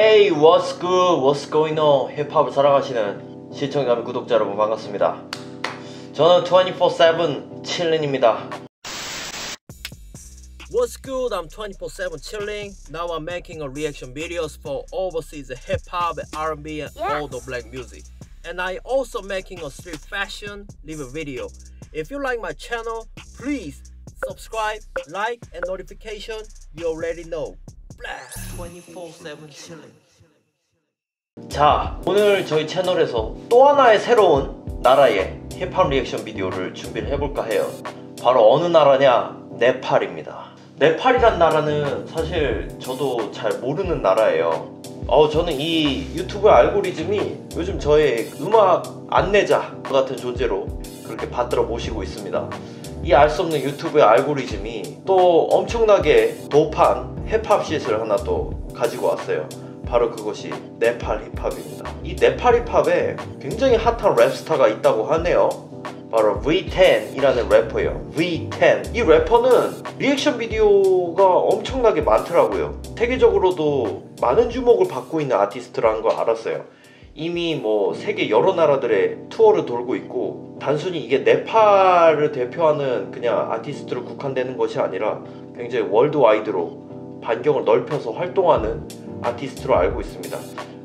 Hey, what's good? What's going on? 힙합을 사랑하시는 시청자 및 구독자 여러분 반갑습니다. 저는 24-7 칠린입니다. What's good? I'm 24-7 chilling. Now I'm making a reaction videos for overseas hip-hop, R&B, and all the black music. And I also making a street fashion live video. If you like my channel, please subscribe, like, and notification. You already know. 24-7 chilling. 자, 오늘 저희 채널에서 또 하나의 새로운 나라의 힙합 리액션 비디오를 준비를 해볼까 해요. 바로 어느 나라냐? 네팔입니다. 네팔이란 나라는 사실 저도 잘 모르는 나라예요. 저는 이 유튜브 알고리즘이 요즘 저의 음악 안내자 같은 존재로 그렇게 받들어 모시고 있습니다. 이 알 수 없는 유튜브의 알고리즘이 또 엄청나게 도판 힙합시스를 하나 또 가지고 왔어요. 바로 그것이 네팔 힙합입니다. 이 네팔 힙합에 굉장히 핫한 랩스타가 있다고 하네요. 바로 VTEN 이라는 래퍼예요. VTEN 이 래퍼는 리액션 비디오가 엄청나게 많더라고요. 세계적으로도 많은 주목을 받고 있는 아티스트라는 걸 알았어요. 이미 뭐 세계 여러 나라들의 투어를 돌고 있고, 단순히 이게 네팔을 대표하는 그냥 아티스트로 국한되는 것이 아니라 굉장히 월드와이드로 반경을 넓혀서 활동하는 아티스트로 알고 있습니다.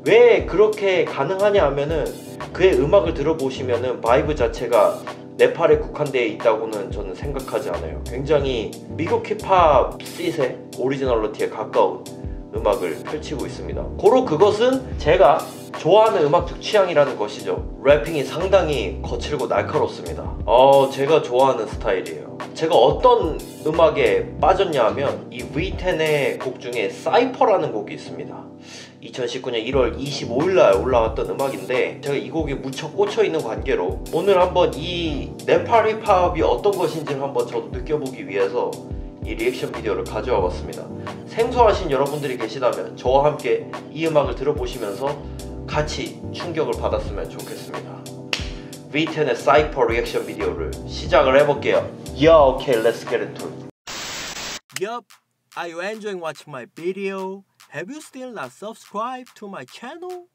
왜 그렇게 가능하냐 하면은 그의 음악을 들어보시면은 바이브 자체가 네팔에 국한되어 있다고는 저는 생각하지 않아요. 굉장히 미국 힙합 쌔의 오리지널리티에 가까운 음악을 펼치고 있습니다. 고로 그것은 제가 좋아하는 음악적 취향이라는 것이죠. 래핑이 상당히 거칠고 날카롭습니다. 제가 좋아하는 스타일이에요. 제가 어떤 음악에 빠졌냐 하면 이 VTEN의 곡 중에 CYPHER라는 곡이 있습니다. 2019년 1월 25일날 올라왔던 음악인데, 제가 이 곡에 무척 꽂혀있는 관계로 오늘 한번 이 네팔 힙합이 어떤 것인지를 한번 저도 느껴보기 위해서 이 리액션 비디오를 가져와 봤습니다. 생소하신 여러분들이 계시다면 저와 함께 이 음악을 들어보시면서 같이 충격을 받았으면 좋겠습니다. VTEN의 CYPHER 리액션 비디오를 시작을 해볼게요. Yeah, okay, let's get into it. Yup, are you enjoying watching my video? Have you still not subscribed to my channel?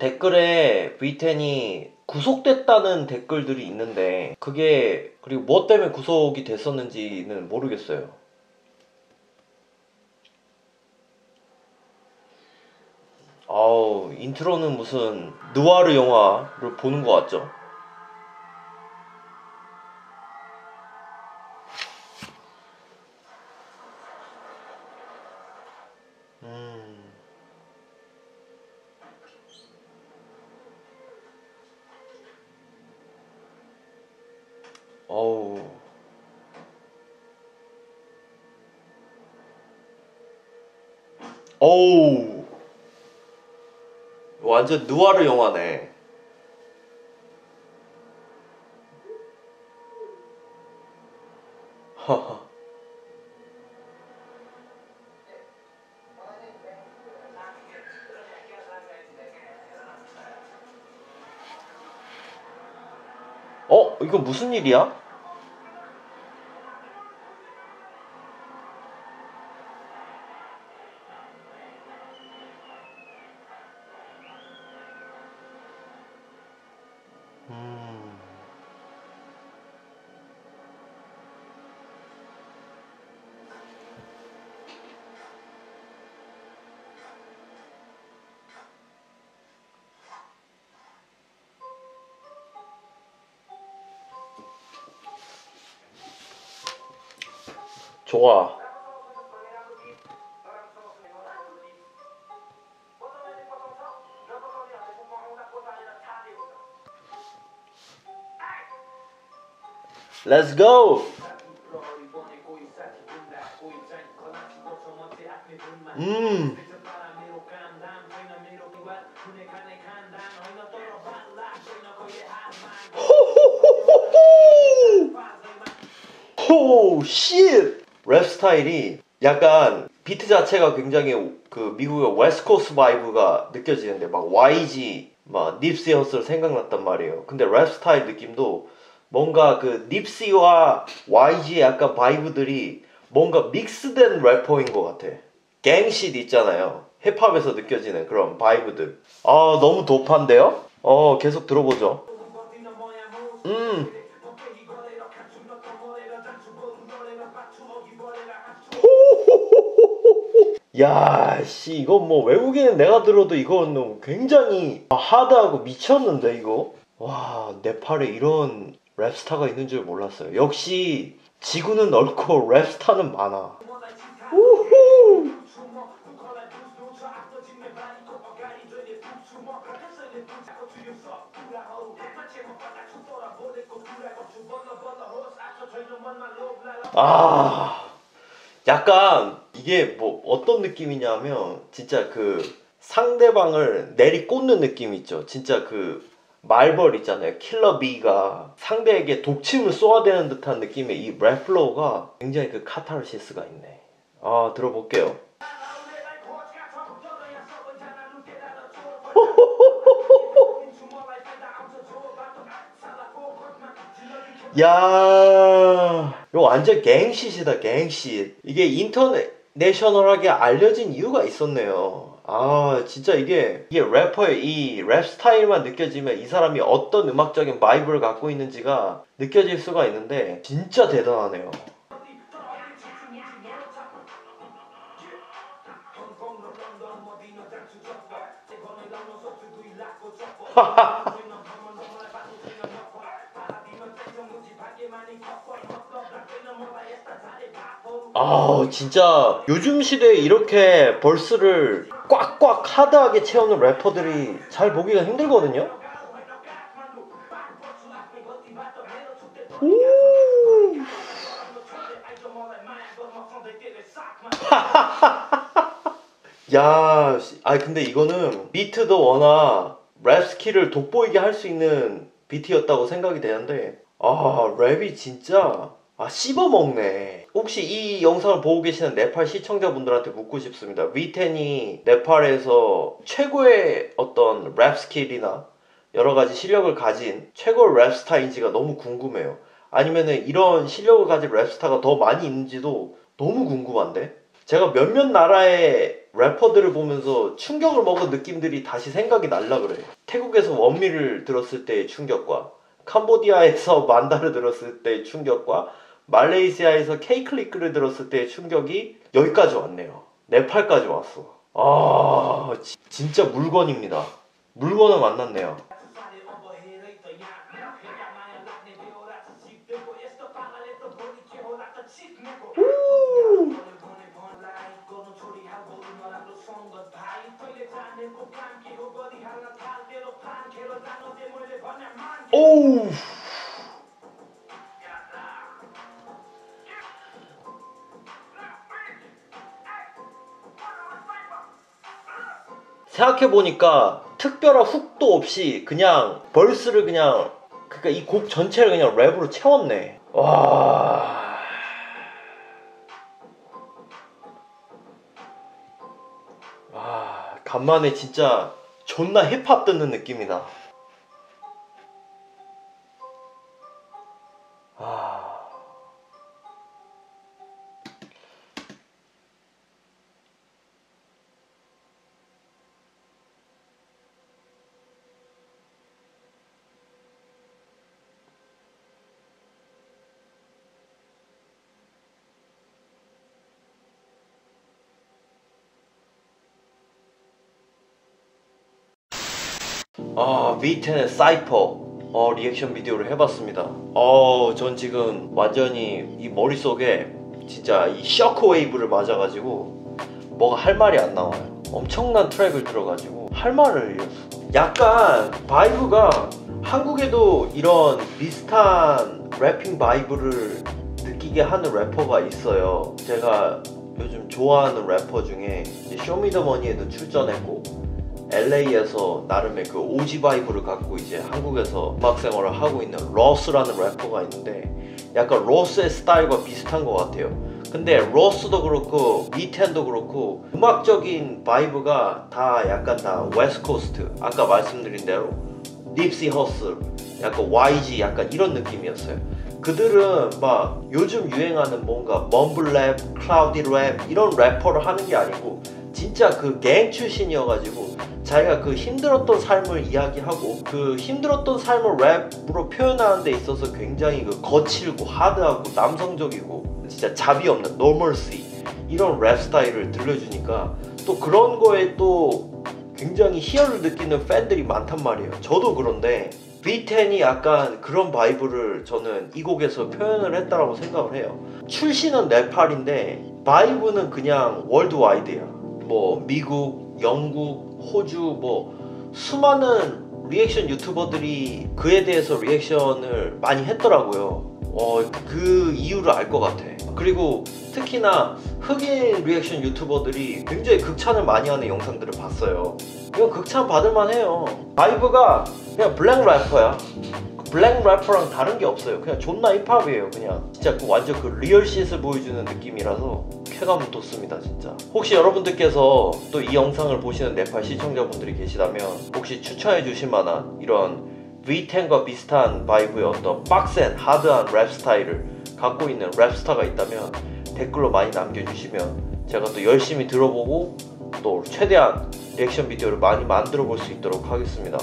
댓글에 VTEN이 구속됐다는 댓글들이 있는데, 그게 그리고 무엇 때문에 구속이 됐었는지는 모르겠어요. 아우, 인트로는 무슨 누아르 영화를 보는 것 같죠? 어우. 어우. 완전 누아르 영화네. 하하. 이거 무슨 일이야? 좋아. Let's go. Oh shit. 랩 스타일이 약간 비트 자체가 굉장히 그 미국의 웨스코스 바이브가 느껴지는데, 막 YG, 막 닙시 허슬 생각났단 말이에요. 근데 랩 스타일 느낌도 뭔가 그 닙시와 YG의 약간 바이브들이 뭔가 믹스된 래퍼인 것 같아. 갱쉿 있잖아요. 힙합에서 느껴지는 그런 바이브들. 아, 너무 도파인데요? 계속 들어보죠. 야, 씨, 이건 뭐 외국인은 내가 들어도 이건 굉장히 하드하고 미쳤는데, 이거? 와, 네팔에 이런 랩스타가 있는 줄 몰랐어요. 역시 지구는 넓고 랩스타는 많아. 우후! 아, 약간 이게 뭐 어떤 느낌이냐면 진짜 그 상대방을 내리꽂는 느낌 있죠. 진짜 그 말벌 있잖아요. 킬러 B가 상대에게 독침을 쏘아대는 듯한 느낌의 이 랩플로우가 굉장히 그 카타르시스가 있네. 아, 들어볼게요. 야, 이거 완전 갱쉿이다, 갱쉿. 이게 인터내셔널하게 알려진 이유가 있었네요. 아, 진짜 이게 래퍼의 이 랩 스타일만 느껴지면 이 사람이 어떤 음악적인 바이브를 갖고 있는지가 느껴질 수가 있는데 진짜 대단하네요. 아, 진짜 요즘 시대에 이렇게 벌스를 꽉꽉 하드하게 채우는 래퍼들이 잘 보기가 힘들거든요. 야, 아 근데 이거는 비트도 워낙 랩 스킬을 돋보이게 할 수 있는 비트였다고 생각이 되는데, 아, 랩이 진짜 씹어먹네. 혹시 이 영상을 보고 계시는 네팔 시청자분들한테 묻고 싶습니다. VTEN이 네팔에서 최고의 어떤 랩 스킬이나 여러가지 실력을 가진 최고의 랩 스타인지가 너무 궁금해요. 아니면은 이런 실력을 가진 랩 스타가 더 많이 있는지도 너무 궁금한데? 제가 몇몇 나라의 래퍼들을 보면서 충격을 먹은 느낌들이 다시 생각이 날라 그래요. 태국에서 원미를 들었을 때의 충격과 캄보디아에서 만다를 들었을 때의 충격과 말레이시아에서 케이클리크를 들었을 때의 충격이 여기까지 왔네요. 네팔까지 왔어. 아, 진짜 물건입니다. 물건을 만났네요. 오우. 생각해보니까 특별한 훅도 없이 그냥 벌스를 그냥, 그러니까 이 곡 전체를 그냥 랩으로 채웠네. 와, 간만에 진짜 존나 힙합 듣는 느낌이다. 아, VTEN의 CYPHER 리액션 비디오를 해봤습니다. 전 지금 완전히 이 머릿속에 진짜 이 쇼크웨이브를 맞아가지고 뭐가 할 말이 안 나와요. 엄청난 트랙을 들어가지고 할 말을 잃었어. 약간 바이브가 한국에도 이런 비슷한 래핑 바이브를 느끼게 하는 래퍼가 있어요. 제가 요즘 좋아하는 래퍼 중에 쇼미더머니에도 출전했고 LA에서 나름의 그 오지 바이브를 갖고 이제 한국에서 음악 생활을 하고 있는 로스라는 래퍼가 있는데 약간 로스의 스타일과 비슷한 것 같아요. 근데 로스도 그렇고 VTEN도 그렇고 음악적인 바이브가 다 약간 다 웨스트 코스트, 아까 말씀드린 대로 딥시 허슬, 약간 YG 약간 이런 느낌이었어요. 그들은 막 요즘 유행하는 뭔가 멈블랩, 클라우디랩 이런 래퍼를 하는 게 아니고 진짜 그 갱 출신이어가지고 자기가 그 힘들었던 삶을 이야기하고 그 힘들었던 삶을 랩으로 표현하는 데 있어서 굉장히 그 거칠고 하드하고 남성적이고 진짜 잡이 없는 노멀시 이런 랩 스타일을 들려주니까 또 그런 거에 또 굉장히 희열을 느끼는 팬들이 많단 말이에요. 저도 그런데 VTEN이 약간 그런 바이브를 저는 이 곡에서 표현을 했다라고 생각을 해요. 출신은 네팔인데 바이브는 그냥 월드와이드예요. 뭐 미국, 영국, 호주 뭐 수많은 리액션 유튜버들이 그에 대해서 리액션을 많이 했더라고요. 그 이유를 알 것 같아. 그리고 특히나 흑인 리액션 유튜버들이 굉장히 극찬을 많이 하는 영상들을 봤어요. 이건 극찬 받을만 해요. 바이브가 그냥 블랙 래퍼야. 블랙 래퍼랑 다른 게 없어요. 그냥 존나 힙합이에요. 그냥 진짜 그 완전 그 리얼 쉿을 보여주는 느낌이라서 쾌감은 돋습니다 진짜. 혹시 여러분들께서 또 이 영상을 보시는 네팔 시청자분들이 계시다면 혹시 추천해 주실 만한 이런 VTEN과 비슷한 바이브의 어떤 빡센 하드한 랩 스타일을 갖고 있는 랩스타가 있다면 댓글로 많이 남겨주시면 제가 또 열심히 들어보고 또 최대한 리액션 비디오를 많이 만들어 볼 수 있도록 하겠습니다.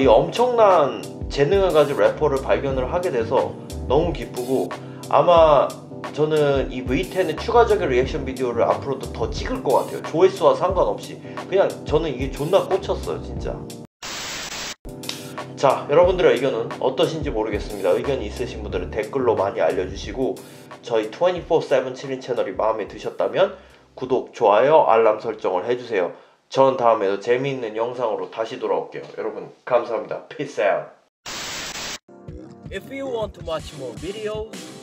이 엄청난 재능을 가진 래퍼를 발견을 하게 돼서 너무 기쁘고 아마 저는 이 VTEN의 추가적인 리액션 비디오를 앞으로도 더 찍을 것 같아요. 조회수와 상관없이 그냥 저는 이게 존나 꽂혔어요 진짜. 자, 여러분들의 의견은 어떠신지 모르겠습니다. 의견이 있으신 분들은 댓글로 많이 알려주시고 저희 24/7 칠린 채널이 마음에 드셨다면 구독, 좋아요, 알람 설정을 해주세요. 저는 다음에도 재미있는 영상으로 다시 돌아올게요. 여러분 감사합니다. Peace out. If you want to watch more videos,